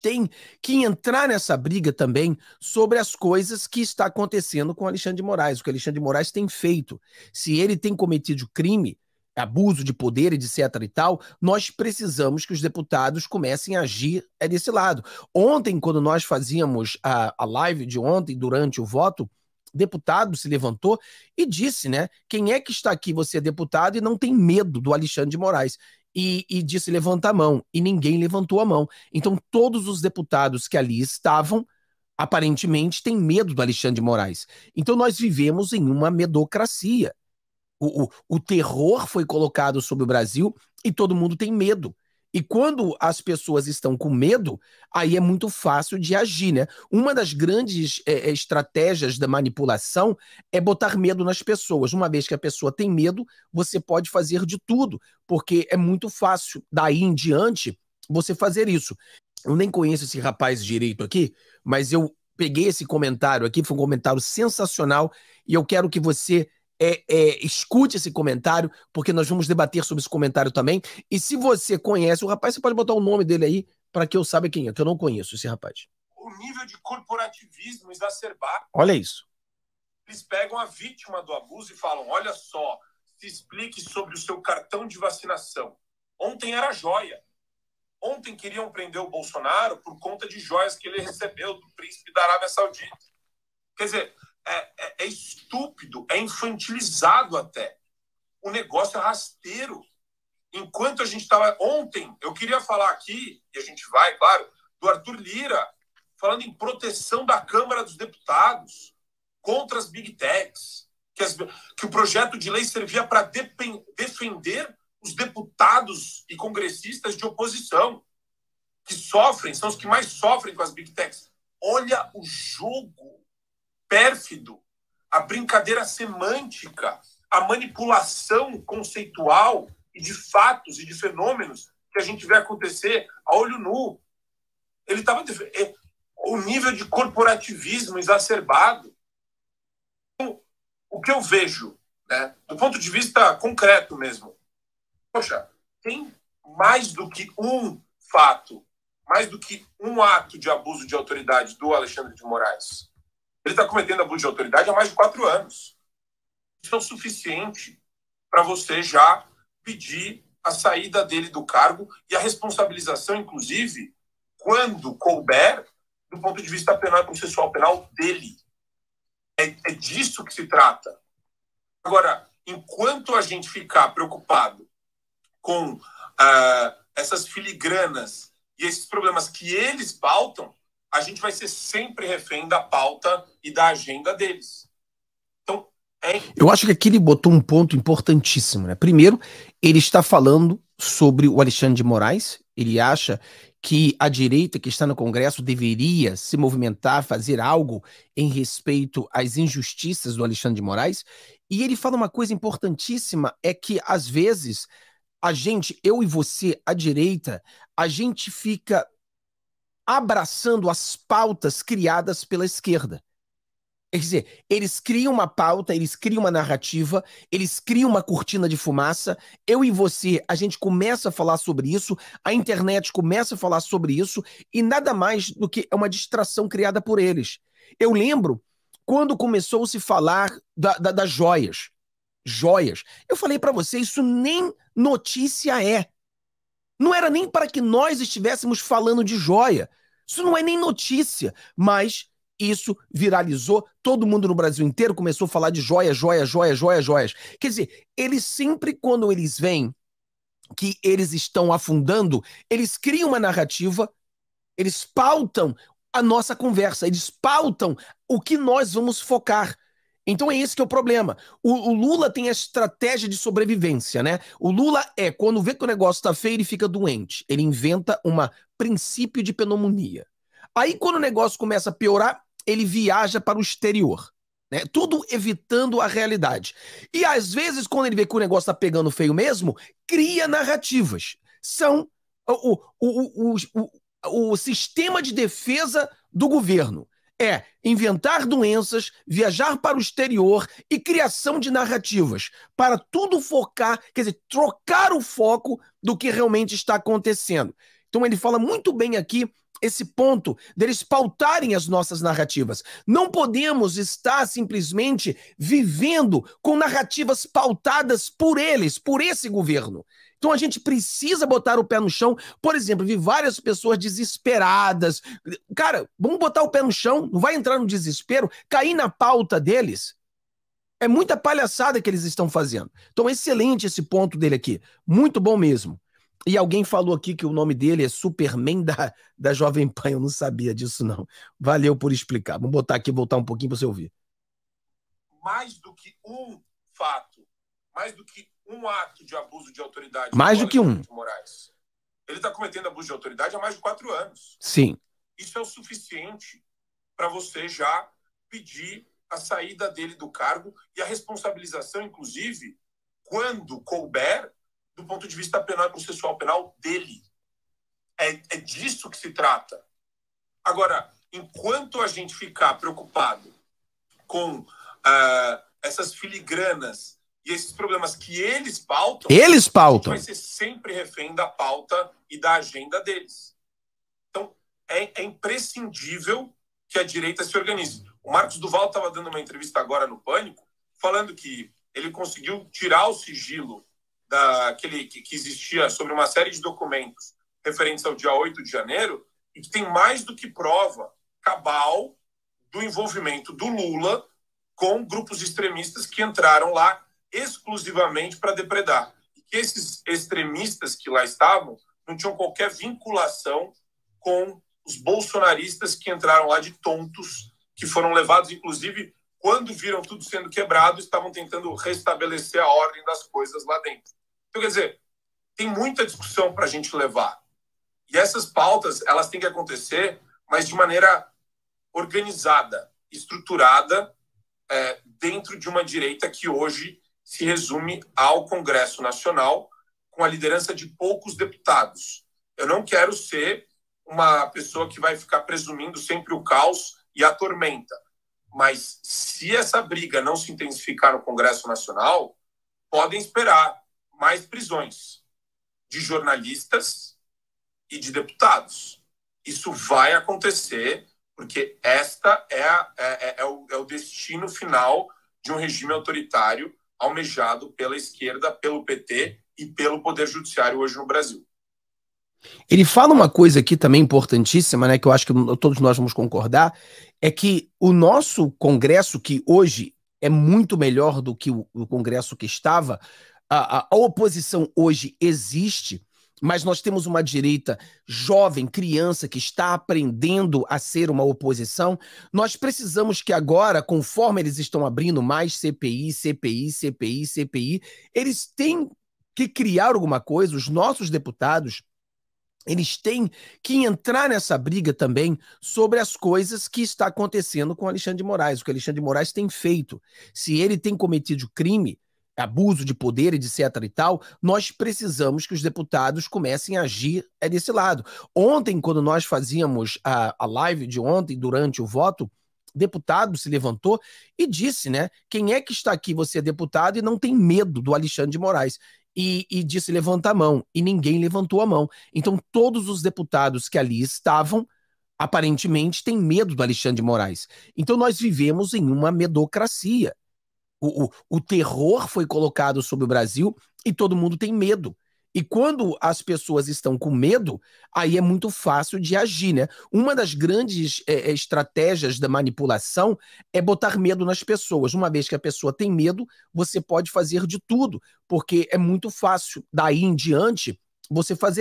tem que entrar nessa briga também sobre as coisas que está acontecendo com Alexandre de Moraes, o que Alexandre de Moraes tem feito. Se ele tem cometido crime, abuso de poder, etc. e tal, nós precisamos que os deputados comecem a agir desse lado. Ontem, quando nós fazíamos a live de ontem, durante o voto, deputado se levantou e disse, né, quem é que está aqui, você é deputado e não tem medo do Alexandre de Moraes. E disse, levanta a mão. E ninguém levantou a mão. Então, todos os deputados que ali estavam, aparentemente, têm medo do Alexandre de Moraes. Então, nós vivemos em uma medocracia. O terror foi colocado sobre o Brasil e todo mundo tem medo. E quando as pessoas estão com medo, aí é muito fácil de agir, né? Uma das grandes estratégias da manipulação é botar medo nas pessoas. Uma vez que a pessoa tem medo, você pode fazer de tudo, porque é muito fácil, daí em diante, você fazer isso. Eu nem conheço esse rapaz direito aqui, mas eu peguei esse comentário aqui, foi um comentário sensacional, e eu quero que você... escute esse comentário, porque nós vamos debater sobre esse comentário também. E se você conhece o rapaz, você pode botar o nome dele aí para que eu saiba quem é, que eu não conheço esse rapaz. O nível de corporativismo exacerbado. Olha isso. Eles pegam a vítima do abuso e falam, olha só, se explique sobre o seu cartão de vacinação. Ontem era joia. Ontem queriam prender o Bolsonaro por conta de joias que ele recebeu do príncipe da Arábia Saudita. Quer dizer... É estúpido, é infantilizado até. O negócio é rasteiro. Enquanto a gente estava... Ontem, eu queria falar aqui, e a gente vai, claro, do Arthur Lira, falando em proteção da Câmara dos Deputados contra as Big Techs, que o projeto de lei servia para defender os deputados e congressistas de oposição, que sofrem, são os que mais sofrem com as Big Techs. Olha o jogo pérfido, a brincadeira semântica, a manipulação conceitual e de fatos e de fenômenos que a gente vê acontecer a olho nu. Ele estava o nível de corporativismo exacerbado. O que eu vejo, né, do ponto de vista concreto mesmo, poxa, tem mais do que um fato, mais do que um ato de abuso de autoridade do Alexandre de Moraes. Ele está cometendo abuso de autoridade há mais de 4 anos. Isso é o suficiente para você já pedir a saída dele do cargo e a responsabilização, inclusive, quando couber, do ponto de vista penal e processual penal dele. É disso que se trata. Agora, enquanto a gente ficar preocupado com essas filigranas e esses problemas que eles pautam, a gente vai ser sempre refém da pauta e da agenda deles. Então, eu acho que aqui ele botou um ponto importantíssimo, né? Primeiro, ele está falando sobre o Alexandre de Moraes, ele acha que a direita que está no Congresso deveria se movimentar, fazer algo em respeito às injustiças do Alexandre de Moraes, e ele fala uma coisa importantíssima, é que às vezes a gente, eu e você, a direita, a gente fica abraçando as pautas criadas pela esquerda. Quer dizer, eles criam uma pauta, eles criam uma narrativa, eles criam uma cortina de fumaça, eu e você, a gente começa a falar sobre isso, a internet começa a falar sobre isso, e nada mais do que é uma distração criada por eles. Eu lembro quando começou a se falar das joias. Joias. Eu falei pra você, isso nem notícia é. Não era nem para que nós estivéssemos falando de joia. Isso não é nem notícia, mas isso viralizou. Todo mundo no Brasil inteiro começou a falar de joia, joia, joia, joia, joias. Quer dizer, eles sempre, quando eles veem que eles estão afundando, eles criam uma narrativa, eles pautam a nossa conversa, eles pautam o que nós vamos focar. Então é esse que é o problema. O Lula tem a estratégia de sobrevivência, né? O Lula quando vê que o negócio tá feio, ele fica doente. Ele inventa um princípio de pneumonia. Aí quando o negócio começa a piorar, ele viaja para o exterior, né? Tudo evitando a realidade. E às vezes quando ele vê que o negócio tá pegando feio mesmo, cria narrativas. São o sistema de defesa do governo. É inventar doenças, viajar para o exterior e criação de narrativas para tudo focar, quer dizer, trocar o foco do que realmente está acontecendo. Então ele fala muito bem aqui esse ponto deles pautarem as nossas narrativas. Não podemos estar simplesmente vivendo com narrativas pautadas por eles, por esse governo. Então a gente precisa botar o pé no chão. Por exemplo, vi várias pessoas desesperadas. Cara, vamos botar o pé no chão, não vai entrar no desespero, cair na pauta deles. É muita palhaçada que eles estão fazendo. Então excelente esse ponto dele aqui, muito bom mesmo. E alguém falou aqui que o nome dele é Superman da Jovem Pan. Eu não sabia disso, não. Valeu por explicar. Vamos botar aqui, voltar um pouquinho para você ouvir. Mais do que um fato, mais do que um ato de abuso de autoridade. Mais do que um. Moraes. Ele está cometendo abuso de autoridade há mais de 4 anos. Sim. Isso é o suficiente para você já pedir a saída dele do cargo e a responsabilização, inclusive, quando couber, do ponto de vista penal e processual penal dele. É disso que se trata. Agora, enquanto a gente ficar preocupado com essas filigranas e esses problemas que eles pautam, a gente vai ser sempre refém da pauta e da agenda deles. Então, é imprescindível que a direita se organize. O Marcos Duval estava dando uma entrevista agora no Pânico, falando que ele conseguiu tirar o sigilo que existia sobre uma série de documentos referentes ao dia 8 de janeiro, e que tem mais do que prova cabal do envolvimento do Lula com grupos extremistas que entraram lá exclusivamente para depredar. E que esses extremistas que lá estavam não tinham qualquer vinculação com os bolsonaristas que entraram lá de tontos, que foram levados, inclusive, quando viram tudo sendo quebrado, estavam tentando restabelecer a ordem das coisas lá dentro. Então, quer dizer, tem muita discussão para a gente levar. E essas pautas, elas têm que acontecer, mas de maneira organizada, estruturada, dentro de uma direita que hoje se resume ao Congresso Nacional, com a liderança de poucos deputados. Eu não quero ser uma pessoa que vai ficar presumindo sempre o caos e a tormenta. Mas se essa briga não se intensificar no Congresso Nacional, podem esperar mais prisões de jornalistas e de deputados. Isso vai acontecer, porque esta é o destino final de um regime autoritário almejado pela esquerda, pelo PT e pelo Poder Judiciário hoje no Brasil. Ele fala uma coisa aqui também importantíssima, né, que eu acho que todos nós vamos concordar, é que o nosso Congresso, que hoje é muito melhor do que o Congresso que estava, a oposição hoje existe, mas nós temos uma direita jovem, criança, que está aprendendo a ser uma oposição. Nós precisamos que agora, conforme eles estão abrindo mais CPI, eles têm que criar alguma coisa, os nossos deputados. Eles têm que entrar nessa briga também sobre as coisas que está acontecendo com Alexandre de Moraes, o que Alexandre de Moraes tem feito. Se ele tem cometido crime, abuso de poder, etc. e tal, nós precisamos que os deputados comecem a agir desse lado. Ontem, quando nós fazíamos a live de ontem, durante o voto, deputado se levantou e disse, né, quem é que está aqui, você é deputado e não tem medo do Alexandre de Moraes. E disse, levanta a mão, e ninguém levantou a mão. Então todos os deputados que ali estavam, aparentemente, têm medo do Alexandre de Moraes. Então nós vivemos em uma medocracia. O terror foi colocado sobre o Brasil e todo mundo tem medo. E quando as pessoas estão com medo, aí é muito fácil de agir, né? Uma das grandes estratégias da manipulação é botar medo nas pessoas. Uma vez que a pessoa tem medo, você pode fazer de tudo, porque é muito fácil daí em diante você fazer